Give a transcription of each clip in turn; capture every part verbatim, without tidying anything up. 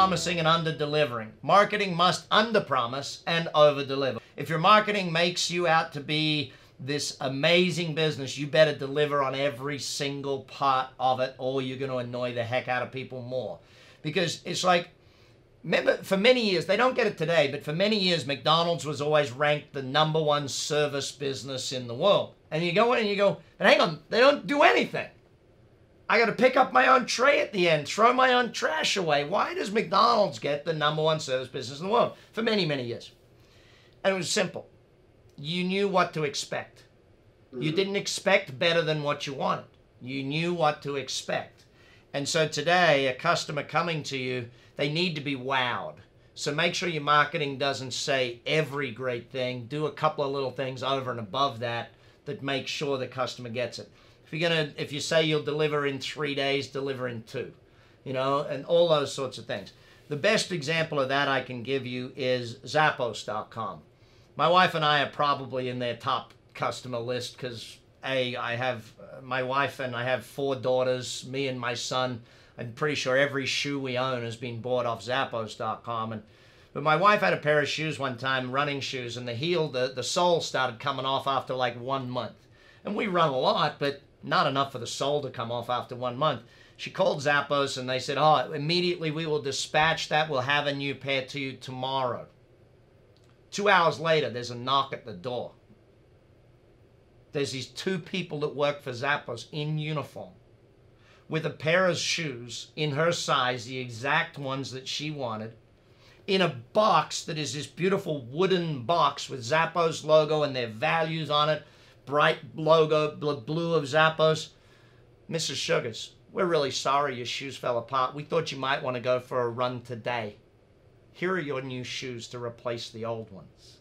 promising and under delivering. Marketing must under promise and over deliver. If your marketing makes you out to be this amazing business, you better deliver on every single part of it, or you're going to annoy the heck out of people more. Because it's like, remember, for many years, they don't get it today, but for many years, McDonald's was always ranked the number one service business in the world. And you go in and you go, but hang on, they don't do anything. I got to pick up my own tray at the end, throw my own trash away. Why does McDonald's get the number one service business in the world for many, many years? And it was simple. You knew what to expect. You didn't expect better than what you wanted. You knew what to expect. And so today, a customer coming to you, they need to be wowed. So make sure your marketing doesn't say every great thing. Do a couple of little things over and above that that make sure the customer gets it. If you're gonna, if you say you'll deliver in three days, deliver in two, you know, and all those sorts of things. The best example of that I can give you is Zappos dot com. My wife and I are probably in their top customer list because, A, I have uh, my wife and I have four daughters, me and my son. I'm pretty sure every shoe we own has been bought off Zappos dot com. And, but my wife had a pair of shoes one time, running shoes, and the heel, the, the sole started coming off after like one month. And we run a lot, but not enough for the sole to come off after one month. She called Zappos and they said, oh, immediately we will dispatch that. We'll have a new pair to you tomorrow. Two hours later, there's a knock at the door. There's these two people that work for Zappos in uniform with a pair of shoes in her size, the exact ones that she wanted, in a box that is this beautiful wooden box with Zappos logo and their values on it, bright logo, blue of Zappos. Missus Sugars, we're really sorry your shoes fell apart. We thought you might want to go for a run today. Here are your new shoes to replace the old ones.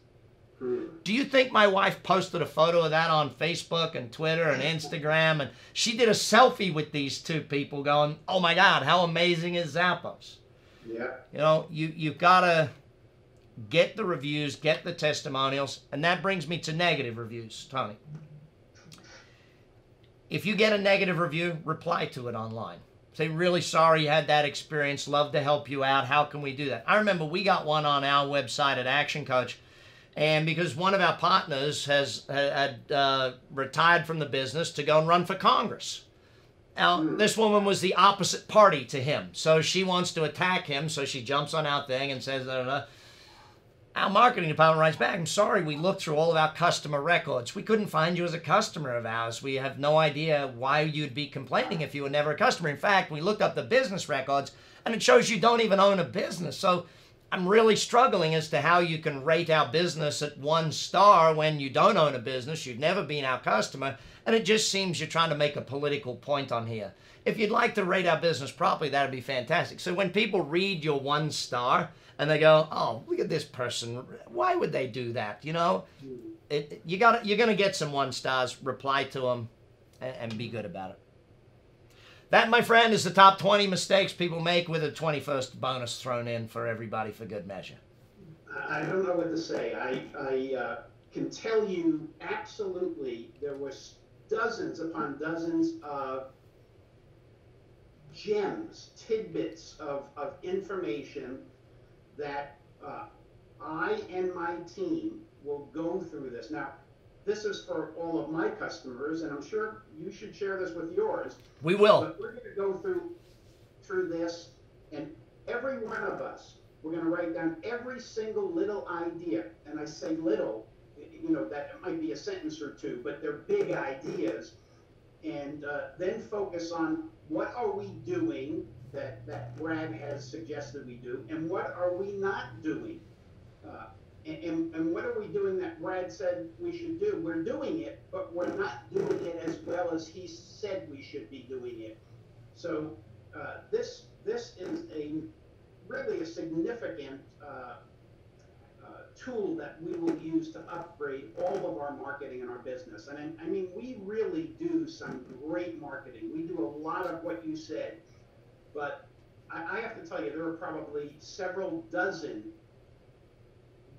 Do you think my wife posted a photo of that on Facebook and Twitter and Instagram? And she did a selfie with these two people going, oh my God, how amazing is Zappos? Yeah. You know, you, you've got to get the reviews, get the testimonials. And that brings me to negative reviews, Tony. If you get a negative review, reply to it online. Say, really sorry you had that experience. Love to help you out. How can we do that? I remember we got one on our website at Action Coach. And because one of our partners has had uh, retired from the business to go and run for Congress. Now, this woman was the opposite party to him. So she wants to attack him. So she jumps on our thing and says, da, da, da. Our marketing department writes back, I'm sorry, we looked through all of our customer records. We couldn't find you as a customer of ours. We have no idea why you'd be complaining if you were never a customer. In fact, we looked up the business records and it shows you don't even own a business. So I'm really struggling as to how you can rate our business at one star when you don't own a business, you've never been our customer, and it just seems you're trying to make a political point on here. If you'd like to rate our business properly, that'd be fantastic. So when people read your one star, and they go, oh, look at this person. Why would they do that? You know, it, it, you gotta, you're going to get some one stars. Reply to them and, and be good about it. That, my friend, is the top twenty mistakes people make with a twenty-first bonus thrown in for everybody for good measure. I don't know what to say. I, I uh, can tell you absolutely there were dozens upon dozens of gems, tidbits of, of information that uh, I and my team will go through this. Now, this is for all of my customers, and I'm sure you should share this with yours. We will. But we're going to go through through this, and every one of us, we're going to write down every single little idea. And I say little, you know, that it might be a sentence or two, but they're big ideas. And uh, then focus on what are we doing that, that Brad has suggested we do, and what are we not doing? Uh, and, and, and what are we doing that Brad said we should do? We're doing it, but we're not doing it as well as he said we should be doing it. So uh, this, this is a really a significant uh, uh, tool that we will use to upgrade all of our marketing and our business. And I, I mean, we really do some great marketing. We do a lot of what you said. But I have to tell you, there are probably several dozen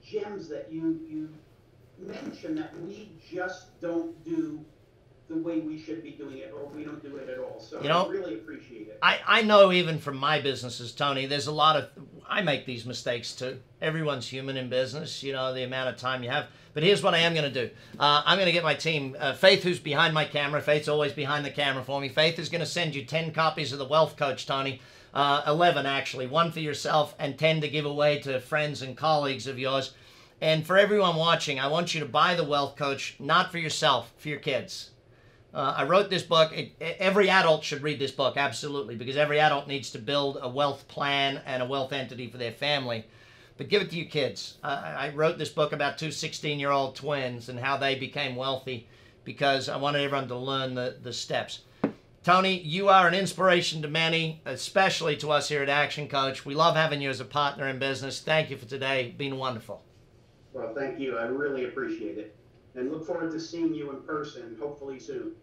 gems that you, you mentioned that we just don't do the way we should be doing it, or we don't do it at all. So you know, I really appreciate it. I, I know even from my businesses, Tony, there's a lot of I make these mistakes too. Everyone's human in business, you know, the amount of time you have. But here's what I am going to do. Uh, I'm going to get my team, uh, Faith, who's behind my camera. Faith's always behind the camera for me. Faith is going to send you ten copies of The Wealth Coach, Tony. Uh, eleven, actually. One for yourself and ten to give away to friends and colleagues of yours. And for everyone watching, I want you to buy The Wealth Coach, not for yourself, for your kids. Uh, I wrote this book. It, every adult should read this book, absolutely, because every adult needs to build a wealth plan and a wealth entity for their family. But give it to your kids. Uh, I wrote this book about two sixteen-year-old twins and how they became wealthy because I wanted everyone to learn the, the steps. Tony, you are an inspiration to many, especially to us here at Action Coach. We love having you as a partner in business. Thank you for today. It's been wonderful. Well, thank you. I really appreciate it. And look forward to seeing you in person, hopefully soon.